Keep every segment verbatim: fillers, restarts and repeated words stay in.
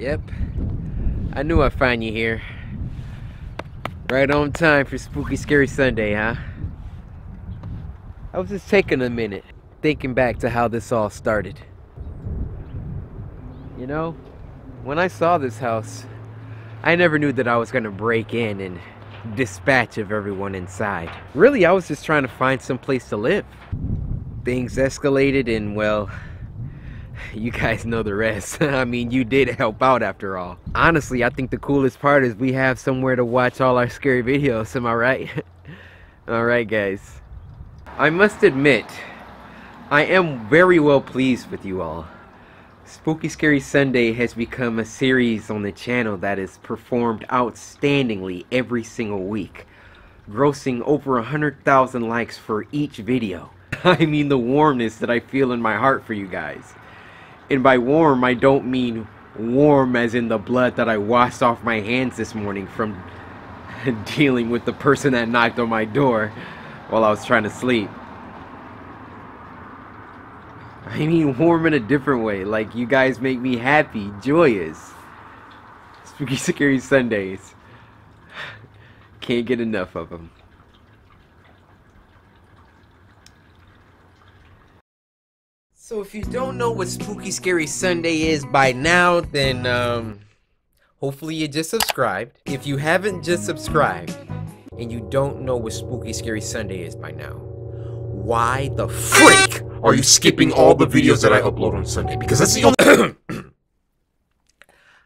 Yep, I knew I'd find you here. Right on time for Spooky Scary Sunday, huh? I was just taking a minute, thinking back to how this all started. You know, when I saw this house, I never knew that I was gonna break in and dispatch of everyone inside. Really, I was just trying to find some place to live. Things escalated and, well, you guys know the rest. I mean, you did help out after all. Honestly, I think the coolest part is we have somewhere to watch all our scary videos, am I right? All right, guys. I must admit, I am very well pleased with you all. Spooky Scary Sunday has become a series on the channel that is performed outstandingly every single week, grossing over one hundred thousand likes for each video. I mean the warmness that I feel in my heart for you guys. And by warm, I don't mean warm as in the blood that I washed off my hands this morning from dealing with the person that knocked on my door while I was trying to sleep. I mean warm in a different way, like you guys make me happy, joyous. Spooky Scary Sundays. Can't get enough of them. So if you don't know what Spooky Scary Sunday is by now, then um, hopefully you just subscribed. If you haven't just subscribed and you don't know what Spooky Scary Sunday is by now, why the freak are you skipping all the videos that I upload on Sunday? Because that's the only...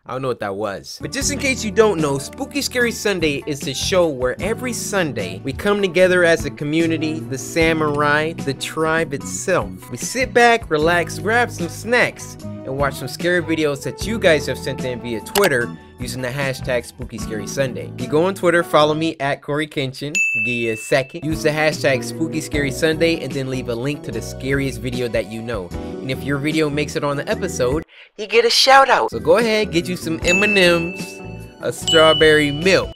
I don't know what that was. But just in case you don't know, Spooky Scary Sunday is the show where every Sunday we come together as a community, the samurai, the tribe itself. We sit back, relax, grab some snacks, and watch some scary videos that you guys have sent in via Twitter using the hashtag Spooky Scary Sunday. You go on Twitter, follow me at CoryxKenshin, give you a second, use the hashtag Spooky Scary Sunday, and then leave a link to the scariest video that you know. And if your video makes it on the episode, you get a shout out. So go ahead, get you some M and M's, a strawberry milk,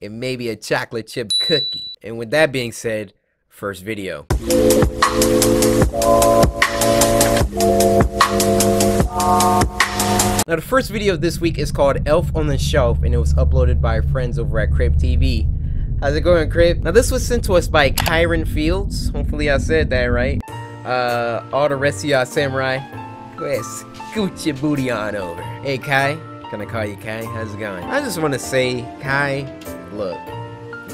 and maybe a chocolate chip cookie. And with that being said, first video. Now the first video of this week is called Elf on the Shelf, and it was uploaded by our friends over at Krib T V. How's it going, Krib? Now this was sent to us by Kyron Fields. Hopefully I said that right. Uh, all the rest of y'all samurai, go ahead, scoot your booty on over. Hey Kai, can I call you Kai? How's it going? I just want to say, Kai, look,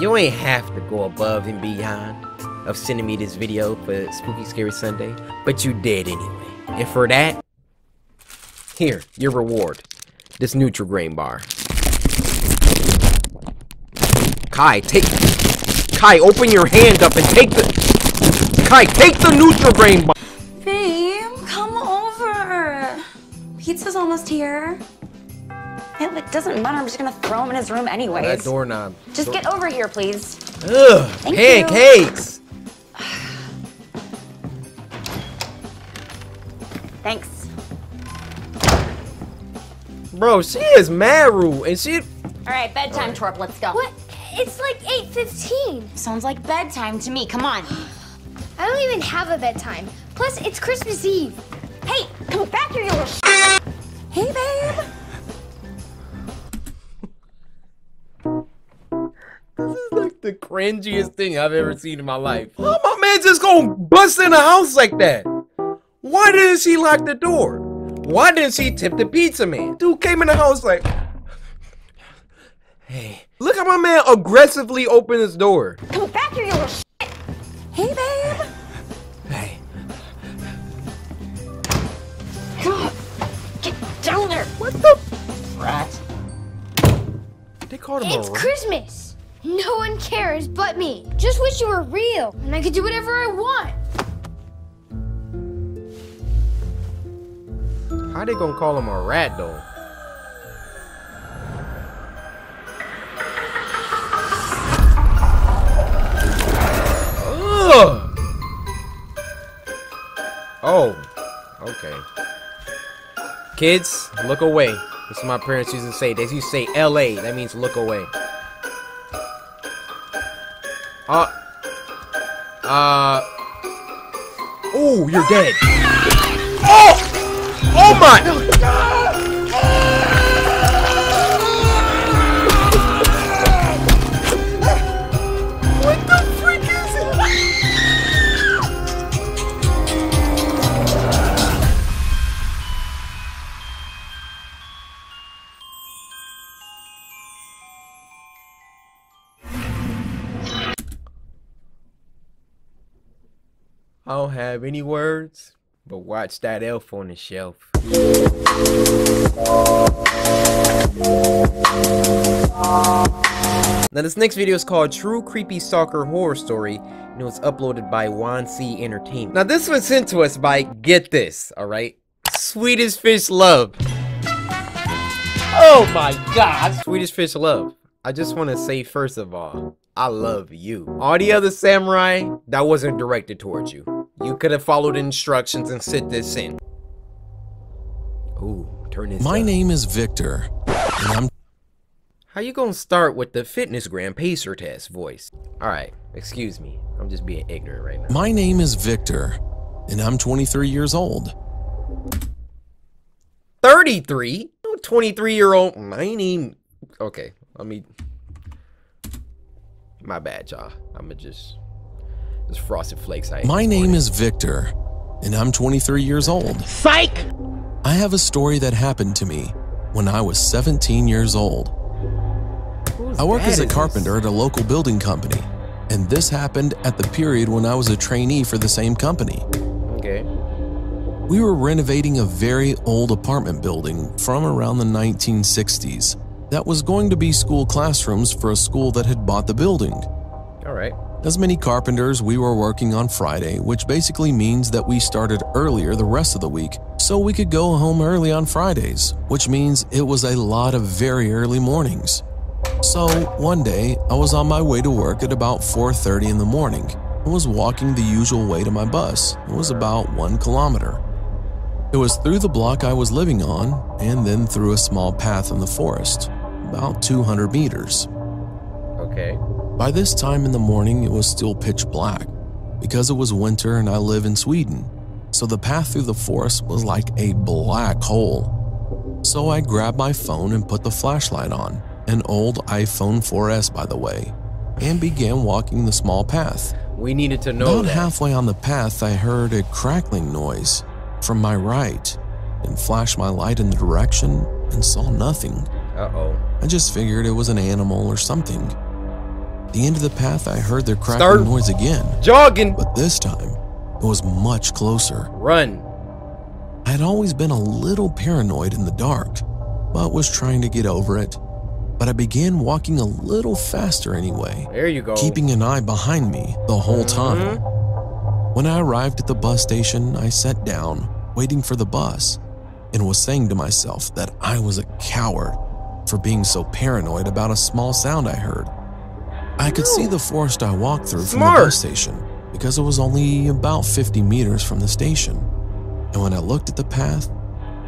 you ain't have to go above and beyond of sending me this video for Spooky Scary Sunday, but you did anyway. And for that, here, your reward. This Nutri-Grain bar. Kai, take... Kai, open your hand up and take the... Kai, take the Nutri-Grain bar! Babe, come over! Pizza's almost here. It doesn't matter, I'm just gonna throw him in his room anyways. That doorknob. Just Door get over here, please. Ugh, Thank pancakes! You. Thanks. Bro, she is mad rude, and she... Alright, bedtime, All right. Torp, let's go. What? It's like eight fifteen. Sounds like bedtime to me, come on. I don't even have a bedtime. Plus, it's Christmas Eve. Hey, come back here, you little sh**. Hey, babe. This is like the cringiest thing I've ever seen in my life. How my man just gonna bust in the house like that? Why didn't she lock the door? Why didn't she tip the pizza man? Dude came in the house like, hey. Look how my man aggressively opened his door. Come back here, you little shit. Hey, babe. Hey. God, get down there. What the? Rat. They called him a rat. It's Christmas. No one cares but me. Just wish you were real and I could do whatever I want. How they gonna call him a rat though? Ugh. Oh, okay. Kids, look away. That's what my parents used to say. They used to say L A. That means look away. Uh. Uh. Oh, you're dead. Oh! Oh my! No. I don't have any words, but watch that elf on the shelf. Now this next video is called True Creepy Stalker Horror Story, and it was uploaded by Wansee Entertainment. Now this was sent to us by, get this, alright? Swedish Fish Love. Oh my god, Swedish Fish Love. I just want to say first of all, I love you. All the other samurai, that wasn't directed towards you. You could have followed instructions and sent this in. Ooh, turn this My up. Name is Victor, and I'm... How you gonna start with the fitness gram pacer test voice? Alright, excuse me, I'm just being ignorant right now. My name is Victor, and I'm twenty-three years old. thirty-three? No twenty-three-year-old, my name... Okay, let me... My bad, y'all. I'ma just... Just Frosted Flakes. I My name morning. is Victor, and I'm twenty-three years old. Psych! I have a story that happened to me when I was seventeen years old. I work as a carpenter at a local building company, and this happened at the period when I was a trainee for the same company. Okay. We were renovating a very old apartment building from around the nineteen sixties that was going to be school classrooms for a school that had bought the building. All right. As many carpenters, we were working on Friday, which basically means that we started earlier the rest of the week so we could go home early on Fridays, which means it was a lot of very early mornings. So, one day, I was on my way to work at about four thirty in the morning and was walking the usual way to my bus. It was about one kilometer. It was through the block I was living on and then through a small path in the forest, about two hundred meters. Okay. By this time in the morning, it was still pitch black because it was winter and I live in Sweden, so the path through the forest was like a black hole. So I grabbed my phone and put the flashlight on. An old iPhone four S, by the way, and began walking the small path. We needed to know. About that. Halfway on the path, I heard a crackling noise from my right and flashed my light in the direction and saw nothing. Uh-oh. I just figured it was an animal or something. At the end of the path, I heard the crackling Start noise again. Jogging. But this time, it was much closer. Run. I had always been a little paranoid in the dark, but was trying to get over it. But I began walking a little faster anyway, there you go. keeping an eye behind me the whole time. Mm-hmm. When I arrived at the bus station, I sat down, waiting for the bus, and was saying to myself that I was a coward for being so paranoid about a small sound I heard. I could see the forest I walked through Smart. from the bus station because it was only about fifty meters from the station. And when I looked at the path,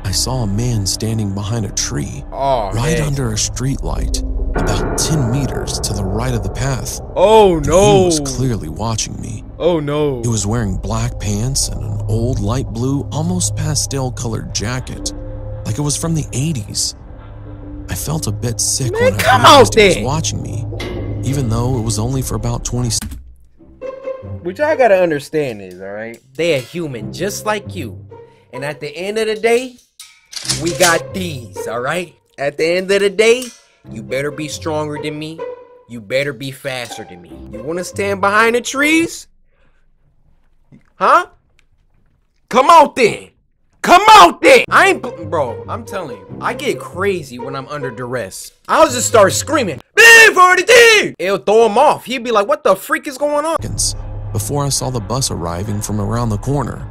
I saw a man standing behind a tree, oh, right man. under a street light, about ten meters to the right of the path. Oh no! He was clearly watching me. Oh no! He was wearing black pants and an old light blue, almost pastel-colored jacket, like it was from the eighties. I felt a bit sick man, when come I realized out he was watching me, even though it was only for about twenty. Which I gotta understand is, all right? They are human, just like you, and at the end of the day. We got these, all right? At the end of the day, you better be stronger than me. You better be faster than me. You want to stand behind the trees? Huh? Come out then. Come out then. I ain't, bro, I'm telling you. I get crazy when I'm under duress. I'll just start screaming. B forty-two! It'll throw him off. He'd be like, what the freak is going on? Before I saw the bus arriving from around the corner,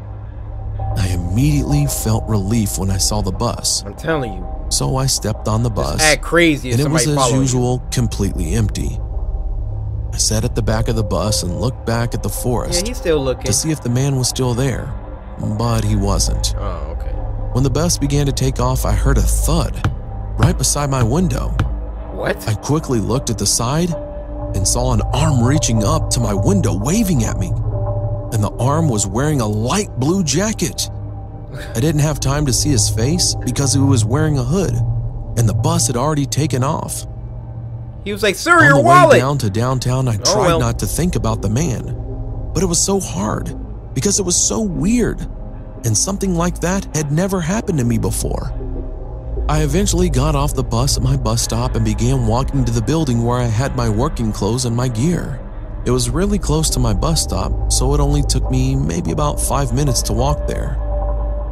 I immediately felt relief when I saw the bus. I'm telling you. So I stepped on the bus. Act crazy if somebody follows you. And it was, as usual, completely empty. I sat at the back of the bus and looked back at the forest. Yeah, he's still looking. To see if the man was still there, but he wasn't. Oh, okay. When the bus began to take off, I heard a thud right beside my window. What? I quickly looked at the side and saw an arm reaching up to my window, waving at me. And the arm was wearing a light blue jacket. I didn't have time to see his face because he was wearing a hood, and the bus had already taken off. He was like, sir, your wallet! On the way down to downtown, I tried oh, well. not to think about the man, but it was so hard because it was so weird, and something like that had never happened to me before. I eventually got off the bus at my bus stop and began walking to the building where I had my working clothes and my gear. It was really close to my bus stop, so it only took me maybe about five minutes to walk there.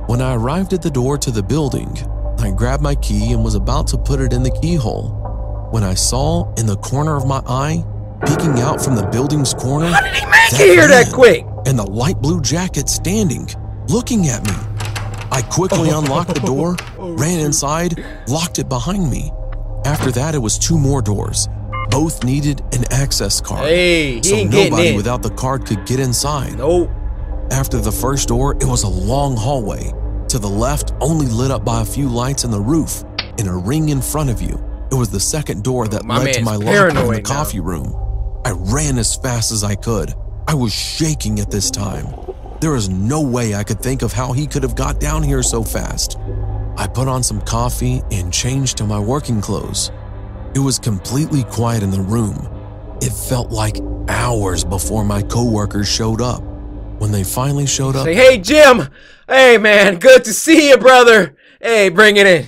When I arrived at the door to the building, I grabbed my key and was about to put it in the keyhole when I saw in the corner of my eye, peeking out from the building's corner, how did he make it here that quick? And the light blue jacket standing, looking at me. I quickly unlocked the door, ran inside, locked it behind me. After that, it was two more doors. Both needed an access card, hey, so nobody without the card could get inside. Nope. After the first door, it was a long hallway. To the left, only lit up by a few lights in the roof, and a ring in front of you. It was the second door that my led to my locker in the coffee now. room. I ran as fast as I could. I was shaking at this time. There is no way I could think of how he could have got down here so fast. I put on some coffee and changed to my working clothes. It was completely quiet in the room. It felt like hours before my coworkers showed up. When they finally showed up, say, hey Jim, hey man, good to see you, brother. Hey, bring it in.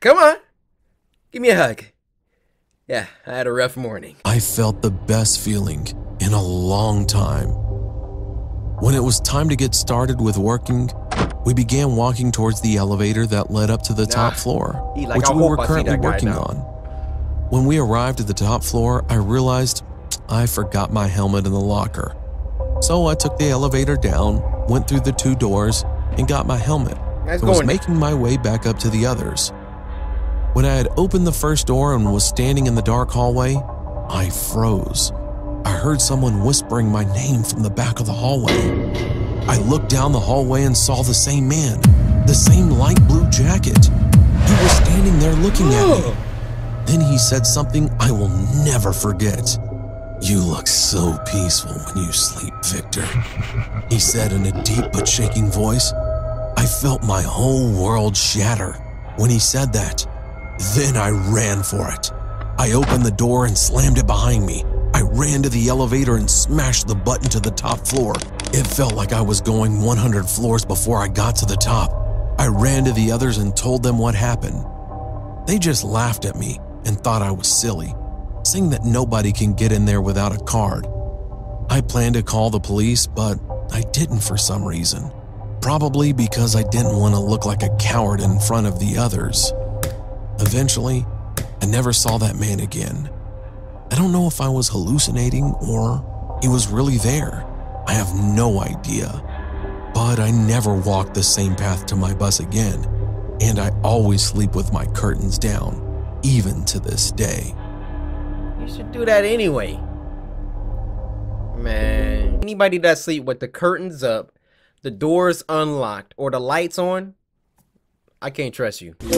Come on, give me a hug. Yeah, I had a rough morning. I felt the best feeling in a long time. When it was time to get started with working, we began walking towards the elevator that led up to the nah, top floor, he, like, which I we were currently working on. When we arrived at the top floor, I realized I forgot my helmet in the locker. So I took the elevator down, went through the two doors, and got my helmet, and was making my way back up to the others. When I had opened the first door and was standing in the dark hallway, I froze. I heard someone whispering my name from the back of the hallway. I looked down the hallway and saw the same man, the same light blue jacket. He was standing there looking at me. Then he said something I will never forget. You look so peaceful when you sleep, Victor, he said in a deep but shaking voice. I felt my whole world shatter when he said that. Then I ran for it. I opened the door and slammed it behind me. I ran to the elevator and smashed the button to the top floor. It felt like I was going one hundred floors before I got to the top. I ran to the others and told them what happened. They just laughed at me and thought I was silly, saying that nobody can get in there without a card. I planned to call the police, but I didn't for some reason, probably because I didn't want to look like a coward in front of the others. Eventually, I never saw that man again. I don't know if I was hallucinating or he was really there. I have no idea. But I never walked the same path to my bus again, and I always sleep with my curtains down, even to this day. You should do that anyway, man. Anybody that sleep with the curtains up, the doors unlocked, or the lights on, I can't trust you. This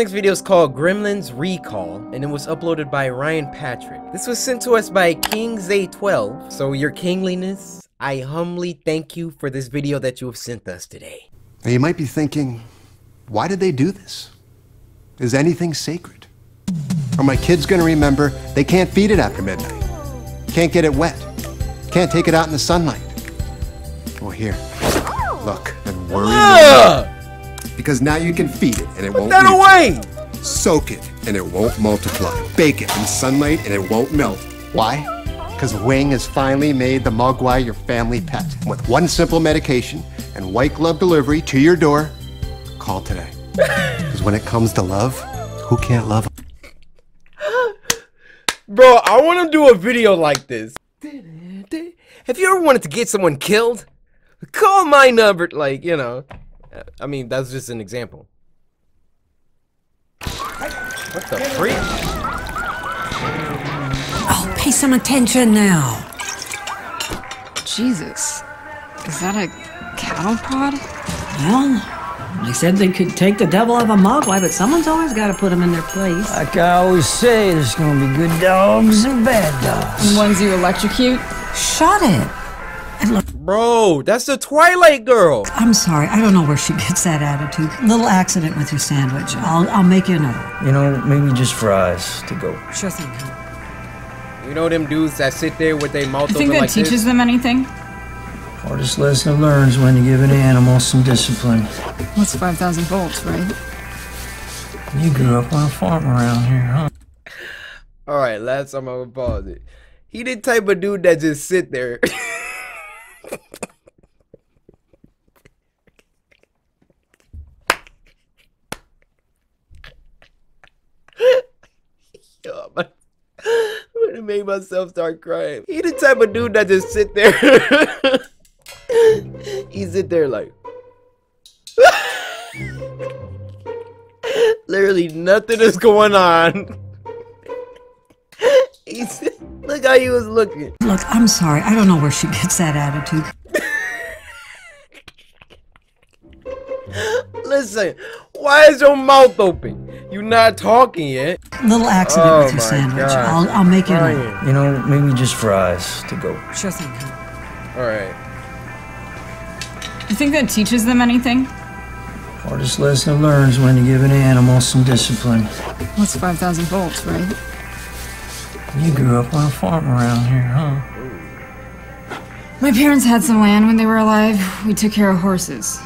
next video is called Gremlins Recall, and it was uploaded by Ryan Patrick. This was sent to us by Kings A twelve. So your kingliness, I humbly thank you for this video that you have sent us today. Now you might be thinking, why did they do this? Is anything sacred? Are my kids gonna remember they can't feed it after midnight? Can't get it wet? Can't take it out in the sunlight? Well, here, look and worry uh! Because now you can feed it and it Put won't that away. It. Soak it and it won't multiply. Bake it in sunlight and it won't melt. Why? Because Wing has finally made the Mogwai your family pet. With one simple medication and white glove delivery to your door, call today. Because when it comes to love, who can't love? Bro, I want to do a video like this. Have you ever wanted to get someone killed? Call my number, like, you know. I mean, that's just an example. What the freak? Oh, pay some attention now. Jesus, is that a cattle prod? Well, they said they could take the devil out of a Mogwai, but someone's always got to put them in their place. Like I always say, there's going to be good dogs and bad dogs. And ones you electrocute? Shut it. And look, bro, that's the Twilight Girl. I'm sorry. I don't know where she gets that attitude. Little accident with your sandwich. I'll, I'll make you another. You know, maybe just fries to go. Sure thing. You know them dudes that sit there with their mouth open like this? You think that teaches them anything? Hardest lesson learned is when you give an animal some discipline. That's five thousand volts, right? You grew up on a farm around here, huh? Alright, last time I'm gonna pause it. He the type of dude that just sit there. Yo, I'm gonna make myself start crying. He the type of dude that just sit there. He sit there like. Literally nothing is going on. He's, look how he was looking. Look, I'm sorry. I don't know where she gets that attitude. Listen, why is your mouth open? You're not talking yet. Little accident oh with your sandwich. I'll, I'll make it. Right. You know, maybe just fries to go. Sure thing. All right. You think that teaches them anything? Hardest lesson learned is when to give an animal some discipline. That's five thousand volts, right? You grew up on a farm around here, huh? My parents had some land when they were alive. We took care of horses.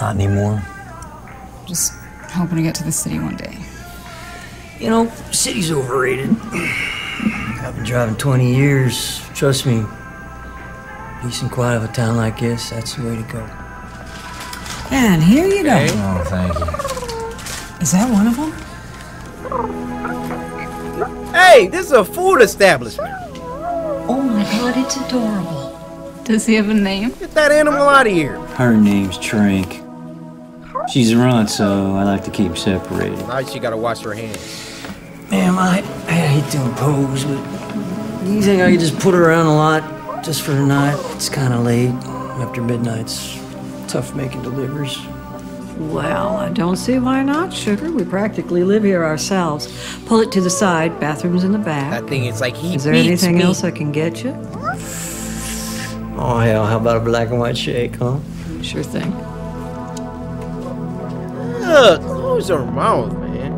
Not anymore. Just hoping to get to the city one day. You know, city's overrated. I've been driving twenty years. Trust me, peace and quiet of a town like this, that's the way to go. And here you go. Oh, thank you. Is that one of them? Hey, this is a food establishment. Oh my god, it's adorable. Does he have a name? Get that animal out of here. Her name's Trink. She's a runt, so I like to keep them separated. Now she gotta wash her hands. Ma'am, I, I hate to impose, but you think I could just put her around a lot just for tonight? It's kind of late. After midnight's tough making deliveries. Well, I don't see why not, sugar. We practically live here ourselves. Pull it to the side, bathrooms in the back. I think it's like he Is there anything me. else I can get you? Oh, hell, how about a black and white shake, huh? Sure thing. Ugh, close your mouth, man.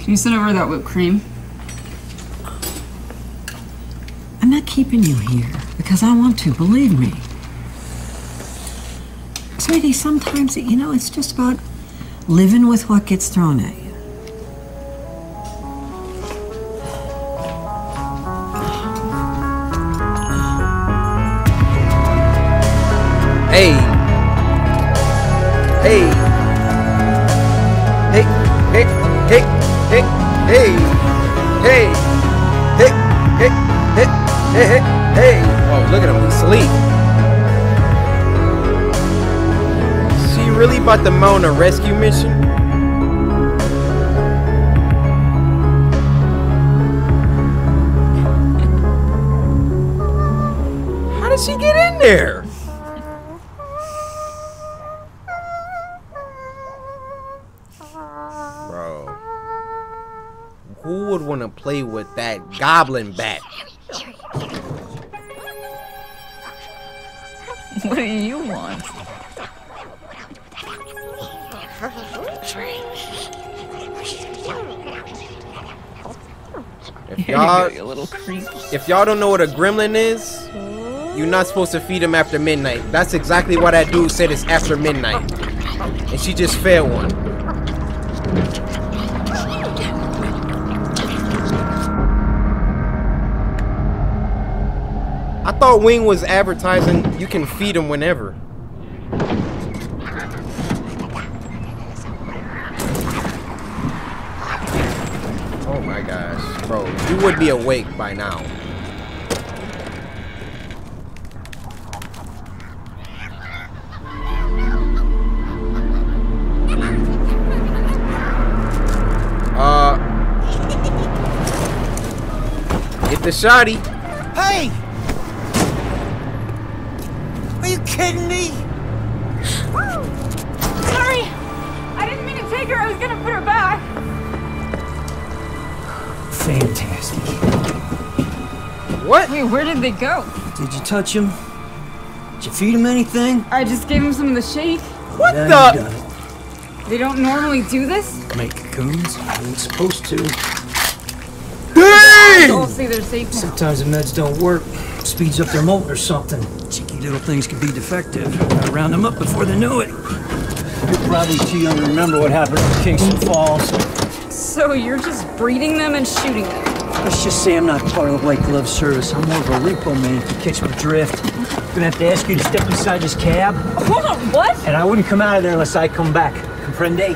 Can you send over that whipped cream? I'm not keeping you here because I want to, believe me. Sweetie, sometimes, you know, it's just about living with what gets thrown at you. Hey. Hey. Hey. Hey. Hey. Hey. Hey. Hey. Hey. Hey. Hey. Hey, hey, hey! Oh, look at him, he's asleep. She really about to mount a rescue mission? How did she get in there? Bro. Who would want to play with that goblin bat? What do you want? If y'all if y'all don't know what a gremlin is, you're not supposed to feed them after midnight. That's exactly why that dude said it's after midnight, and she just fed one. I thought Wing was advertising you can feed them whenever. Oh my gosh, bro, you would be awake by now. Uh, get the shotty. Hey! Kidding me? Sorry, I didn't mean to take her. I was gonna put her back. Fantastic. What? Wait, where did they go? Did you touch him? Did you feed him anything? I just gave him some of the shake. What then the? They don't normally do this. Make goons. I ain't supposed to. Damn! mean? Don't see their safe now. Sometimes the meds don't work. Speeds up their molt or something. Cheeky little things can be defective. Gotta round them up before they know it. You're probably too young to remember what happened at Kingston Falls. So you're just breeding them and shooting them? Let's just say I'm not part of the white glove service. I'm more of a repo man if you catch my drift. I'm gonna have to ask you to step inside this cab. Hold on, what? And I wouldn't come out of there unless I come back. Comprende?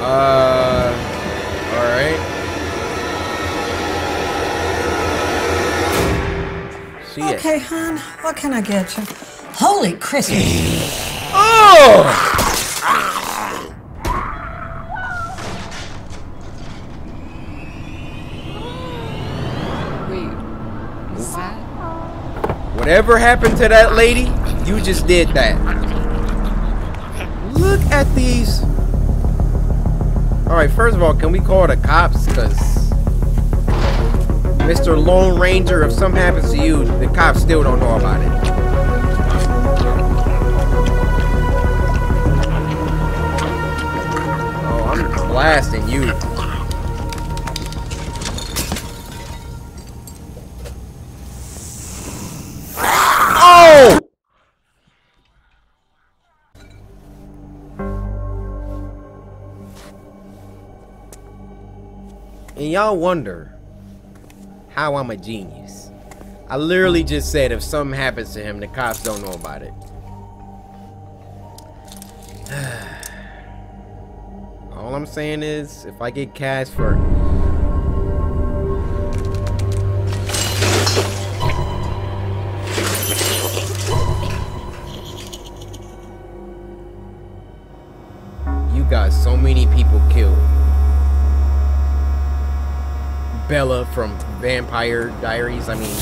Uh, all right. See ya. Okay, hon, what can I get you? Holy Christmas! Oh! Whatever happened to that lady, you just did that. Look at these. Alright, first of all, can we call the cops? Because Mister Lone Ranger, if something happens to you, the cops still don't know about it. Oh, I'm blasting you. And y'all wonder how I'm a genius. I literally just said if something happens to him, the cops don't know about it. All I'm saying is, if I get cash for... You got so many people killed. Bella from Vampire Diaries, I mean...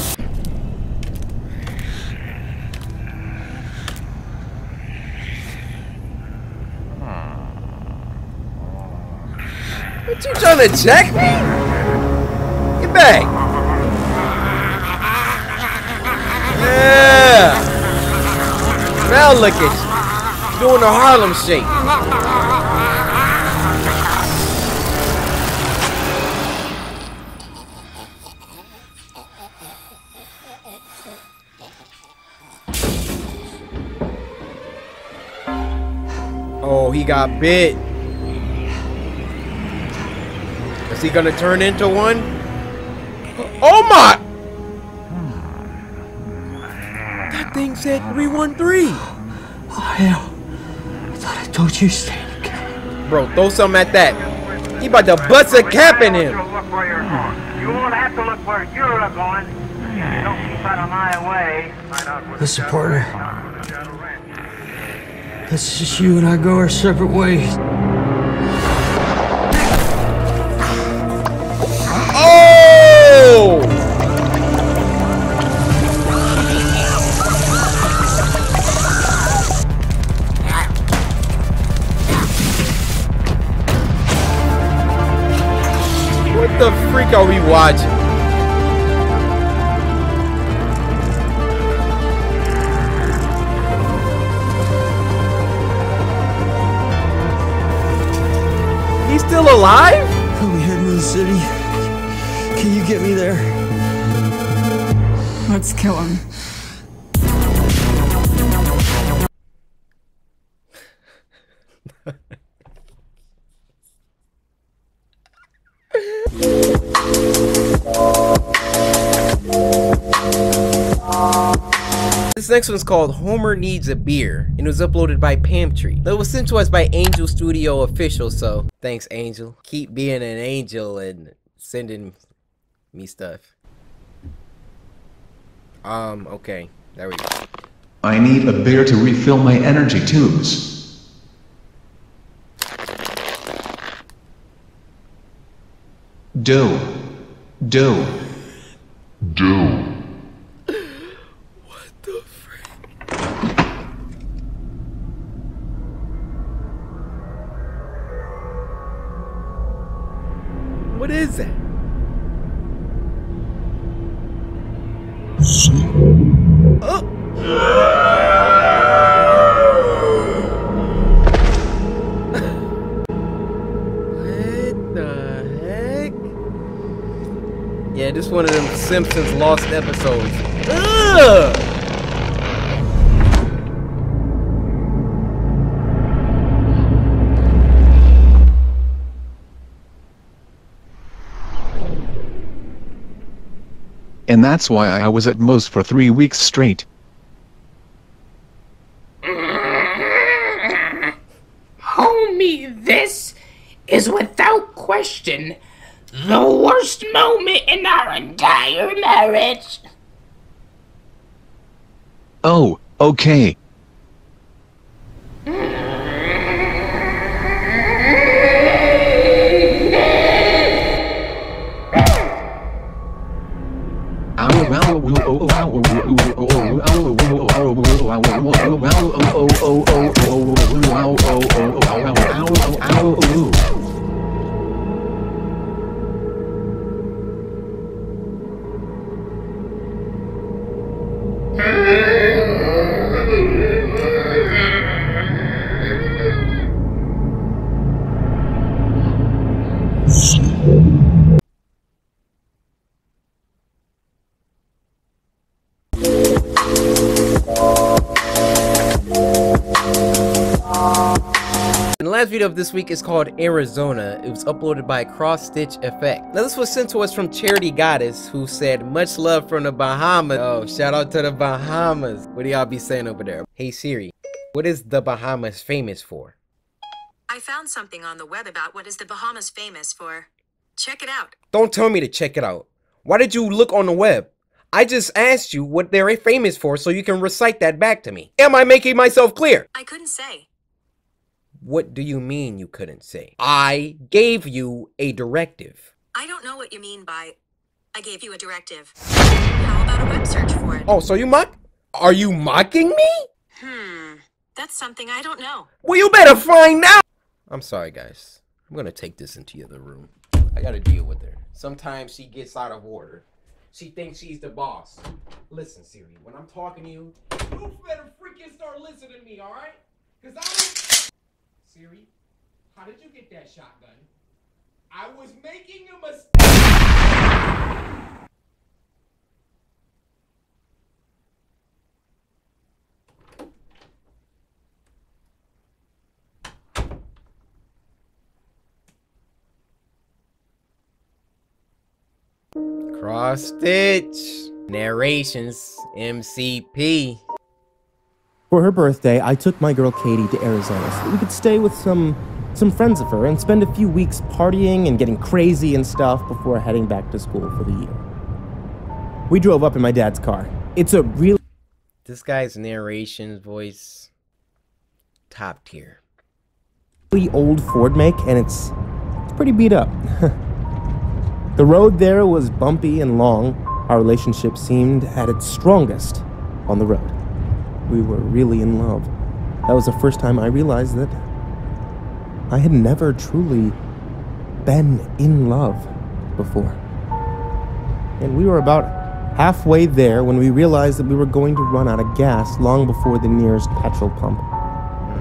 What, you trying to check me? Get back! Yeah! Now look at you, doing the Harlem shake. He got bit. Is he gonna turn into one? Oh my! That thing said three one three. Oh hell. I thought I told you to stay in the cab. Bro, throw something at that. He about to bust a cap in him. You won't have to look where you're going. Don't keep out of my way. Listen, partner. Let's just you and I go our separate ways. Oh! What the freak are we watching? Still alive? I'll be heading to the city. Can you get me there? Let's kill him. This next one's called Homer Needs a Beer, and it was uploaded by Pamtree. It was sent to us by Angel Studio Official, so thanks, Angel. Keep being an angel and sending me stuff. Um, okay. There we go. I need a beer to refill my energy tubes. Do. Do. Do. What is that? Oh. What the heck? Yeah, just one of them Simpsons lost episodes. Ugh! And that's why I was at most for three weeks straight. Homie, this is without question the worst moment in our entire marriage. Oh, okay. Video of this week is called Arizona. It was uploaded by Cross Stitch Effect. Now this was sent to us from Charity Goddess, who said much love from the Bahamas. Oh, shout out to the Bahamas. What do y'all be saying over there? Hey Siri, what is the Bahamas famous for? I found something on the web about what is the Bahamas famous for. Check it out. Don't tell me to check it out. Why did you look on the web? I just asked you what they're famous for so you can recite that back to me. Am I making myself clear? I couldn't say. What do you mean you couldn't say? I gave you a directive. I don't know what you mean by I gave you a directive. How about a web search for it? Oh, so you mock? Are you mocking me? Hmm, that's something I don't know. Well, you better find out. I'm sorry, guys. I'm gonna take this into the other room. I gotta deal with her. Sometimes she gets out of order. She thinks she's the boss. Listen, Siri, when I'm talking to you, you better freaking start listening to me, all right? Cause I don't... Siri, how did you get that shotgun? I was making a mistake. Cross Stitch Narrations M C P. For her birthday, I took my girl Katie to Arizona so that we could stay with some some friends of her and spend a few weeks partying and getting crazy and stuff before heading back to school for the year. We drove up in my dad's car. It's a real... This guy's narration voice, top tier. Really old Ford make, and it's, it's pretty beat up. The road there was bumpy and long. Our relationship seemed at its strongest on the road. We were really in love. That was the first time I realized that I had never truly been in love before. And we were about halfway there when we realized that we were going to run out of gas long before the nearest petrol pump.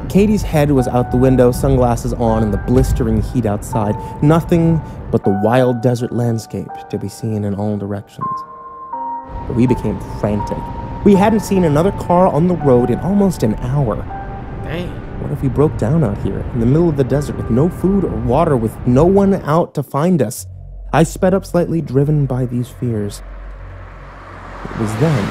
Katie's head was out the window, sunglasses on, in the blistering heat outside. Nothing but the wild desert landscape to be seen in all directions. But we became frantic. We hadn't seen another car on the road in almost an hour. Dang. What if we broke down out here in the middle of the desert with no food or water, with no one out to find us? I sped up slightly, driven by these fears. It was then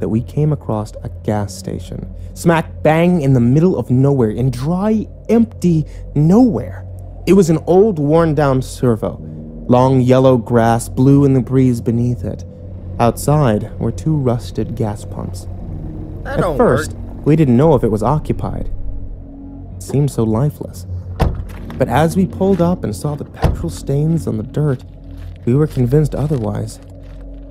that we came across a gas station, smack bang in the middle of nowhere, in dry, empty nowhere. It was an old, worn-down servo, long yellow grass, blue in the breeze beneath it. Outside were two rusted gas pumps. That At first, work. we didn't know if it was occupied. It seemed so lifeless. But as we pulled up and saw the petrol stains on the dirt, we were convinced otherwise.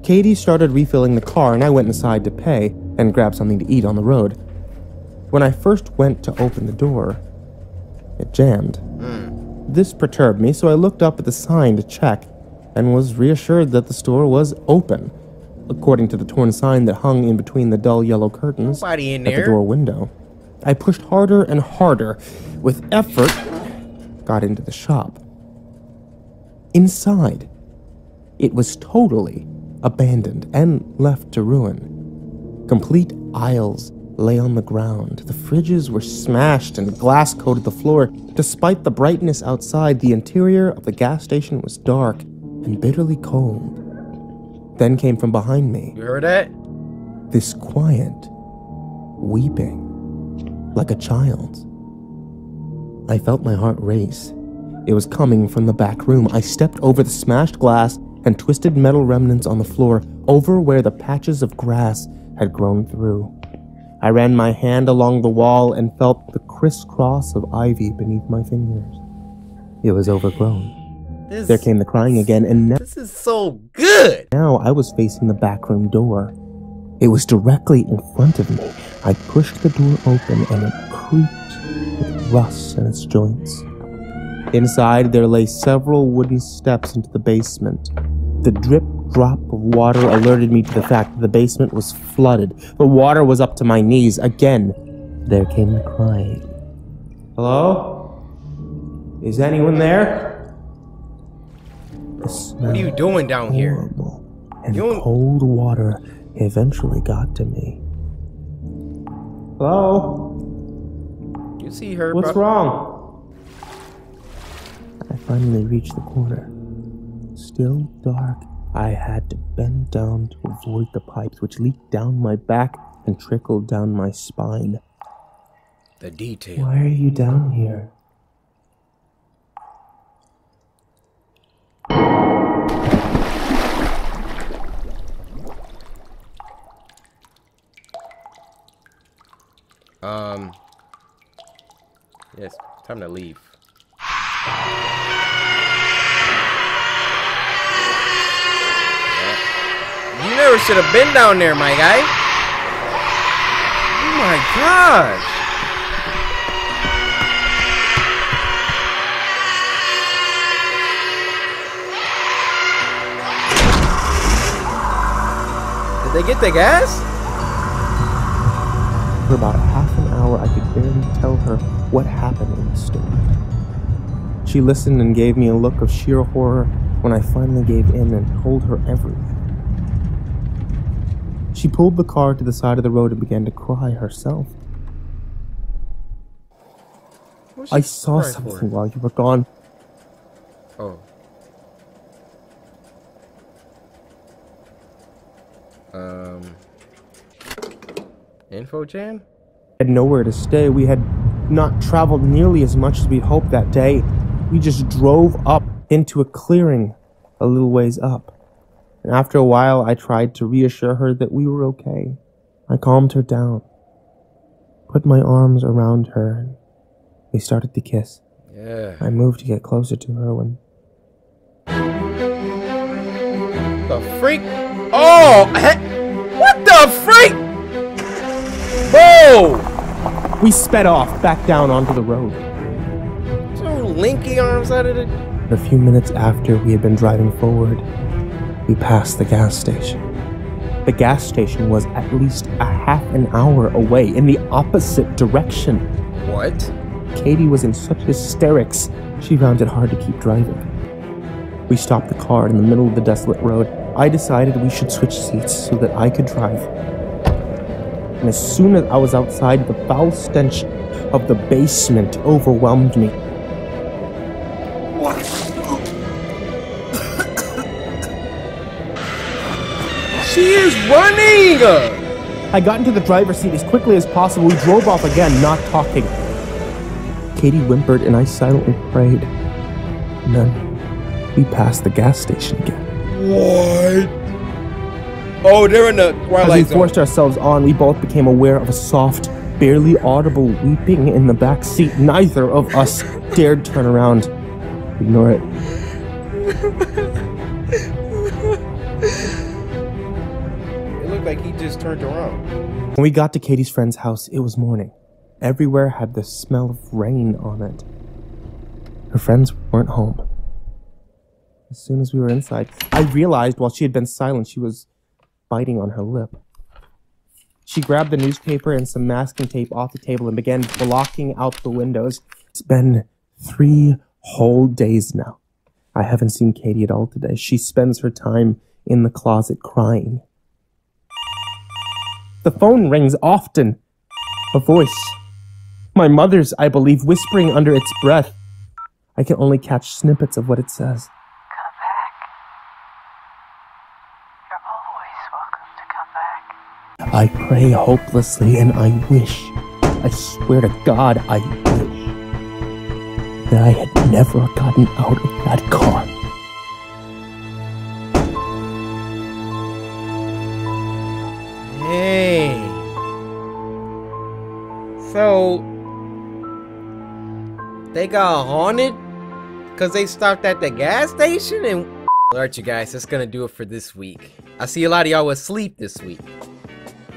Katie started refilling the car, and I went inside to pay and grab something to eat on the road. When I first went to open the door, it jammed. Mm. This perturbed me, so I looked up at the sign to check and was reassured that the store was open. According to the torn sign that hung in between the dull yellow curtains at the door window, I pushed harder and harder, with effort, got into the shop. Inside, It was totally abandoned and left to ruin. Complete aisles lay on the ground. The fridges were smashed and glass coated the floor. Despite the brightness outside, the interior of the gas station was dark and bitterly cold. Then came from behind me. You heard it? This quiet weeping, like a child's. I felt my heart race. It was coming from the back room. I stepped over the smashed glass and twisted metal remnants on the floor, over where the patches of grass had grown through. I ran my hand along the wall and felt the crisscross of ivy beneath my fingers. It was overgrown. This, there came the crying again, and now- This is so good! Now I was facing the back room door. It was directly in front of me. I pushed the door open and it creaked with rust in its joints. Inside, there lay several wooden steps into the basement. The drip-drop of water alerted me to the fact that the basement was flooded. The water was up to my knees. Again, there came the crying. Hello? Is anyone there? The smell, what are you doing down here? And the cold water eventually got to me. Hello? You see her, bro? What's wrong? I finally reached the corner. Still dark, I had to bend down to avoid the pipes which leaked down my back and trickled down my spine. The detail. Why are you down here? Um. Yes, time to leave. You never should have been down there, my guy. Oh my gosh. Did they get the gas? For about half an hour, I could barely tell her what happened in the story. She listened and gave me a look of sheer horror when I finally gave in and told her everything. She pulled the car to the side of the road and began to cry herself. I saw something while you were gone. Oh. Um. Info Jan? We had nowhere to stay. We had not traveled nearly as much as we hoped that day. We just drove up into a clearing a little ways up. And after a while, I tried to reassure her that we were okay. I calmed her down, put my arms around her, and we started to kiss. Yeah. I moved to get closer to her when... The freak? Oh! What the freak? Whoa! We sped off, back down onto the road. So linky arms out of it. A few minutes after we had been driving forward, we passed the gas station. The gas station was at least a half an hour away, in the opposite direction. What? Katie was in such hysterics, she found it hard to keep driving. We stopped the car in the middle of the desolate road. I decided we should switch seats so that I could drive. And as soon as I was outside, the foul stench of the basement overwhelmed me. She is running! I got into the driver's seat as quickly as possible. We drove off again, not talking. Katie whimpered and I silently prayed. And then we passed the gas station again. What? Oh, they're in the twilight zone. As we forced ourselves on, we both became aware of a soft, barely audible weeping in the back seat. Neither of us dared turn around. Ignore it. Like he just turned around. When we got to Katie's friend's house, it was morning. Everywhere had the smell of rain on it. Her friends weren't home. As soon as we were inside, I realized while she had been silent, she was biting on her lip. She grabbed the newspaper and some masking tape off the table and began blocking out the windows. It's been three whole days now. I haven't seen Katie at all today. She spends her time in the closet crying. The phone rings often. A voice. My mother's, I believe, whispering under its breath. I can only catch snippets of what it says. Come back. You're always welcome to come back. I pray hopelessly and I wish, I swear to God, I wish that I had never gotten out of that car. Hey. So... they got haunted because they stopped at the gas station and... Alright you guys, that's gonna do it for this week. I see a lot of y'all asleep this week.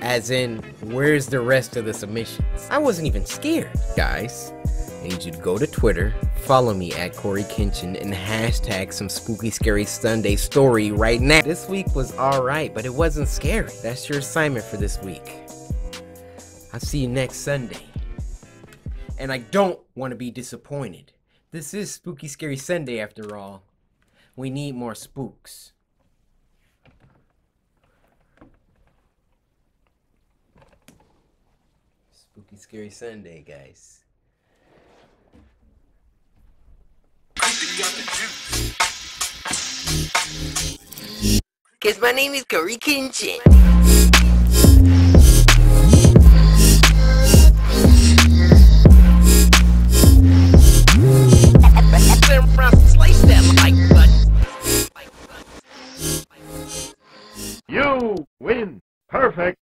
As in, where's the rest of the submissions? I wasn't even scared. Guys, I need you to go to Twitter, follow me at CoryKenshin, and hashtag some spooky scary Sunday story right now. This week was alright, but it wasn't scary. That's your assignment for this week. I'll see you next Sunday. And I don't want to be disappointed. This is Spooky Scary Sunday after all. We need more spooks. Spooky Scary Sunday, guys. Cause my name is CoryKenshin. You win! Perfect!